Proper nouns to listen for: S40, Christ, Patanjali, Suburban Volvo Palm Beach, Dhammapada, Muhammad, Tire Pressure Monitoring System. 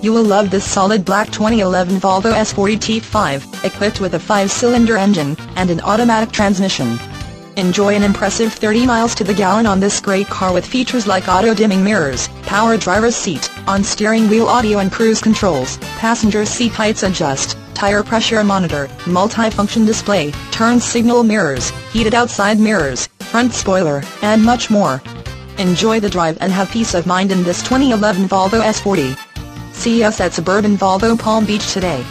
You will love this solid black 2011 Volvo S40 T5, equipped with a 5-cylinder engine and an automatic transmission. Enjoy an impressive 30 miles to the gallon on this great car with features like auto-dimming mirrors, power driver's seat, on-steering wheel audio and cruise controls, passenger seat heights adjust, tire pressure monitor, multi-function display, turn signal mirrors, heated outside mirrors, front spoiler, and much more. Enjoy the drive and have peace of mind in this 2011 Volvo S40. See us at Suburban Volvo Palm Beach today.